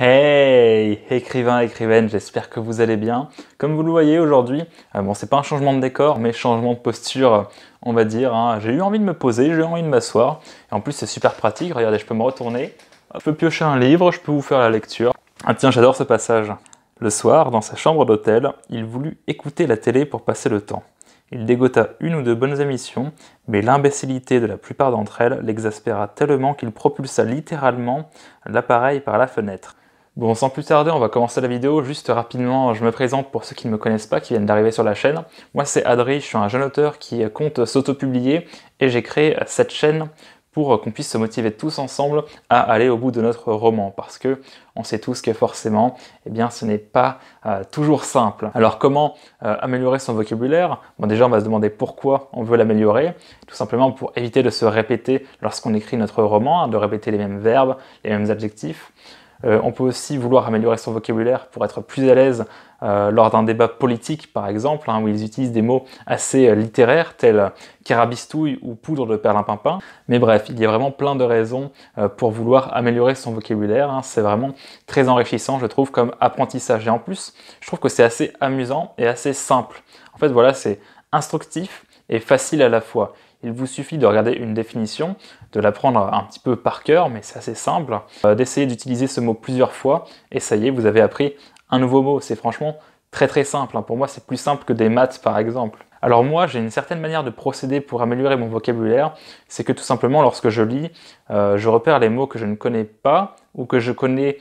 Hey, écrivain, écrivaine, j'espère que vous allez bien. Comme vous le voyez aujourd'hui, bon, c'est pas un changement de décor, mais changement de posture, on va dire. Hein. J'ai eu envie de me poser, j'ai eu envie de m'asseoir. Et en plus, c'est super pratique. Regardez, je peux me retourner. Je peux piocher un livre, je peux vous faire la lecture. Ah tiens, j'adore ce passage. Le soir, dans sa chambre d'hôtel, il voulut écouter la télé pour passer le temps. Il dégotta une ou deux bonnes émissions, mais l'imbécilité de la plupart d'entre elles l'exaspéra tellement qu'il propulsa littéralement l'appareil par la fenêtre. Bon, sans plus tarder, on va commencer la vidéo. Juste rapidement, je me présente pour ceux qui ne me connaissent pas, qui viennent d'arriver sur la chaîne. Moi, c'est Adri, je suis un jeune auteur qui compte s'auto-publier et j'ai créé cette chaîne pour qu'on puisse se motiver tous ensemble à aller au bout de notre roman, parce que on sait tous que forcément, eh bien, ce n'est pas toujours simple. Alors comment améliorer son vocabulaire? Bon, déjà, on va se demander pourquoi on veut l'améliorer, tout simplement pour éviter de se répéter lorsqu'on écrit notre roman, de répéter les mêmes verbes, les mêmes adjectifs. On peut aussi vouloir améliorer son vocabulaire pour être plus à l'aise lors d'un débat politique, par exemple, hein, où ils utilisent des mots assez littéraires, tels carabistouille ou poudre de perlimpinpin. Mais bref, il y a vraiment plein de raisons pour vouloir améliorer son vocabulaire. Hein. C'est vraiment très enrichissant, je trouve, comme apprentissage. Et en plus, je trouve que c'est assez amusant et assez simple. En fait, voilà, c'est instructif et facile à la fois. Il vous suffit de regarder une définition, de l'apprendre un petit peu par cœur, mais c'est assez simple, d'essayer d'utiliser ce mot plusieurs fois, et ça y est, vous avez appris un nouveau mot. C'est franchement très simple. Pour moi, c'est plus simple que des maths, par exemple. Alors moi, j'ai une certaine manière de procéder pour améliorer mon vocabulaire. C'est que tout simplement, lorsque je lis, je repère les mots que je ne connais pas, ou que je connais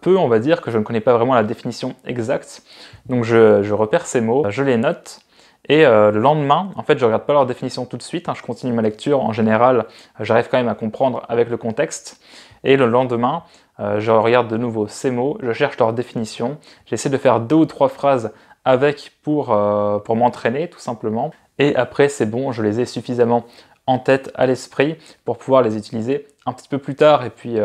peu, on va dire, que je ne connais pas vraiment la définition exacte. Donc je repère ces mots, je les note, et le lendemain, en fait, je ne regarde pas leur définition tout de suite, hein, je continue ma lecture. En général, j'arrive quand même à comprendre avec le contexte. Et le lendemain, je regarde de nouveau ces mots, je cherche leur définition. J'essaie de faire 2 ou 3 phrases avec pour m'entraîner, tout simplement. Et après, c'est bon, je les ai suffisamment en tête, à l'esprit, pour pouvoir les utiliser un petit peu plus tard. Et puis,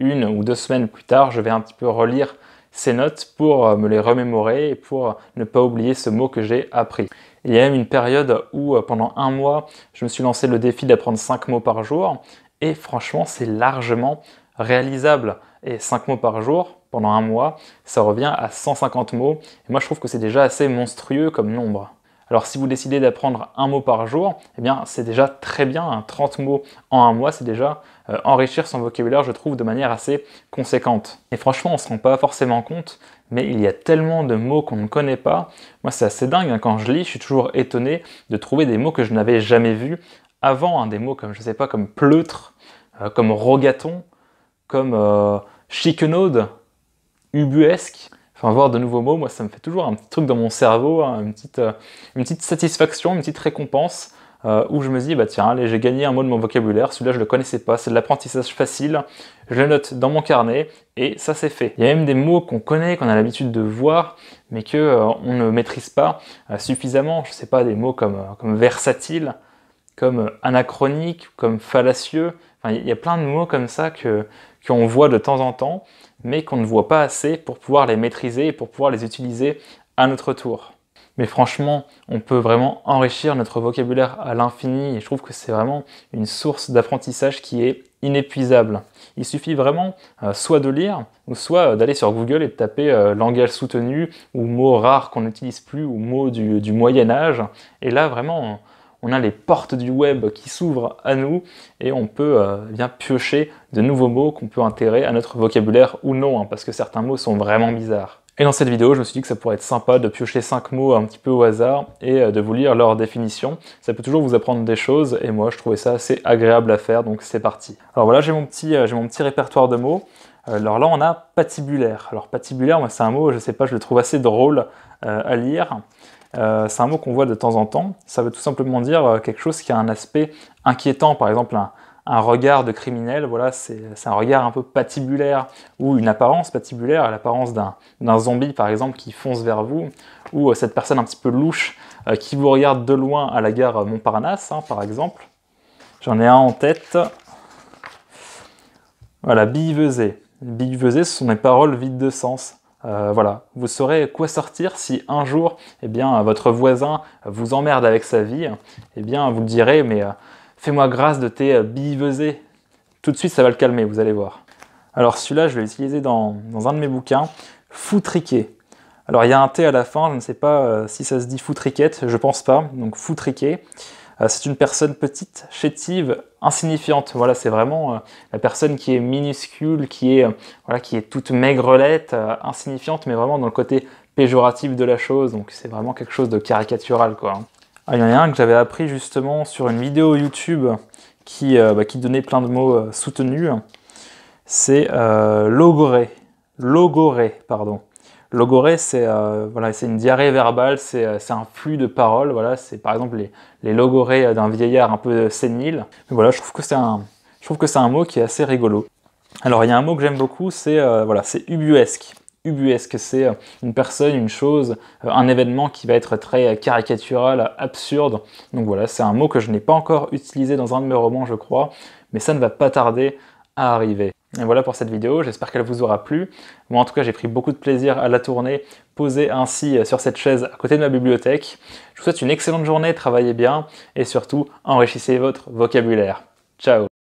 1 ou 2 semaines plus tard, je vais un petit peu relire ces notes pour me les remémorer et pour ne pas oublier ce mot que j'ai appris. Il y a même une période où, pendant 1 mois, je me suis lancé le défi d'apprendre 5 mots par jour. Et franchement, c'est largement réalisable. Et 5 mots par jour, pendant 1 mois, ça revient à 150 mots. Et moi, je trouve que c'est déjà assez monstrueux comme nombre. Alors, si vous décidez d'apprendre 1 mot par jour, eh bien, c'est déjà très bien. Hein. 30 mots en 1 mois, c'est déjà enrichir son vocabulaire, je trouve, de manière assez conséquente. Et franchement, on ne se rend pas forcément compte, mais il y a tellement de mots qu'on ne connaît pas. Moi, c'est assez dingue, hein. Quand je lis, je suis toujours étonné de trouver des mots que je n'avais jamais vus avant, hein. Des mots comme, je sais pas, comme pleutre, comme rogaton, comme chiquenaude, ubuesque. Enfin, voir de nouveaux mots, moi, ça me fait toujours un petit truc dans mon cerveau, hein, une petite satisfaction, une petite récompense, où je me dis, bah tiens, allez, j'ai gagné un mot de mon vocabulaire, celui-là, je le connaissais pas, c'est de l'apprentissage facile, je le note dans mon carnet, et ça, c'est fait. Il y a même des mots qu'on connaît, qu'on a l'habitude de voir, mais qu'on ne maîtrise pas suffisamment. Je sais pas, des mots comme versatile, comme anachronique, comme fallacieux. Enfin, il y a plein de mots comme ça qu'on voit de temps en temps, mais qu'on ne voit pas assez pour pouvoir les maîtriser et pour pouvoir les utiliser à notre tour. Mais franchement, on peut vraiment enrichir notre vocabulaire à l'infini, et je trouve que c'est vraiment une source d'apprentissage qui est inépuisable. Il suffit vraiment soit de lire, ou soit d'aller sur Google et de taper langage soutenu, ou mots rares qu'on n'utilise plus, ou mots du Moyen-Âge, et là vraiment, on a les portes du web qui s'ouvrent à nous et on peut bien piocher de nouveaux mots qu'on peut intégrer à notre vocabulaire ou non, hein, parce que certains mots sont vraiment bizarres. Et dans cette vidéo, je me suis dit que ça pourrait être sympa de piocher 5 mots un petit peu au hasard et de vous lire leur définition. Ça peut toujours vous apprendre des choses et moi, je trouvais ça assez agréable à faire, donc c'est parti. Alors voilà, j'ai mon petit répertoire de mots. Alors là, on a patibulaire. Alors patibulaire, moi, c'est un mot, je sais pas, je le trouve assez drôle à lire. C'est un mot qu'on voit de temps en temps. Ça veut tout simplement dire quelque chose qui a un aspect inquiétant, par exemple un regard de criminel. Voilà, c'est un regard un peu patibulaire, ou une apparence patibulaire, l'apparence d'un zombie par exemple qui fonce vers vous, ou cette personne un petit peu louche qui vous regarde de loin à la gare Montparnasse, hein, par exemple. J'en ai un en tête. Voilà, billevesée. Billevesée, ce sont des paroles vides de sens. Voilà, vous saurez quoi sortir si un jour, eh bien, votre voisin vous emmerde avec sa vie. Eh bien, vous le direz, mais fais-moi grâce de tes billevesées. Tout de suite, ça va le calmer, vous allez voir. Alors celui-là, je vais l'utiliser dans un de mes bouquins, foutriqué. Alors il y a un T à la fin, je ne sais pas si ça se dit foutriquette, je pense pas, donc foutriqué. C'est une personne petite, chétive, insignifiante. Voilà, c'est vraiment la personne qui est minuscule, qui est toute maigrelette, insignifiante, mais vraiment dans le côté péjoratif de la chose. Donc c'est vraiment quelque chose de caricatural, quoi. Ah, il y en a un que j'avais appris justement sur une vidéo YouTube qui donnait plein de mots soutenus. C'est logoré. Logoré, pardon. Logoré, c'est une diarrhée verbale, c'est un flux de paroles. Voilà, c'est par exemple les logorés d'un vieillard un peu sénile. Mais voilà, je trouve que c'est un mot qui est assez rigolo. Alors, il y a un mot que j'aime beaucoup, c'est ubuesque. Ubuesque, c'est une personne, une chose, un événement qui va être très caricatural, absurde. Donc voilà, c'est un mot que je n'ai pas encore utilisé dans un de mes romans, je crois, mais ça ne va pas tarder à arriver. Et voilà pour cette vidéo, j'espère qu'elle vous aura plu. Moi en tout cas j'ai pris beaucoup de plaisir à la tourner, posée ainsi sur cette chaise à côté de ma bibliothèque. Je vous souhaite une excellente journée, travaillez bien et surtout enrichissez votre vocabulaire. Ciao!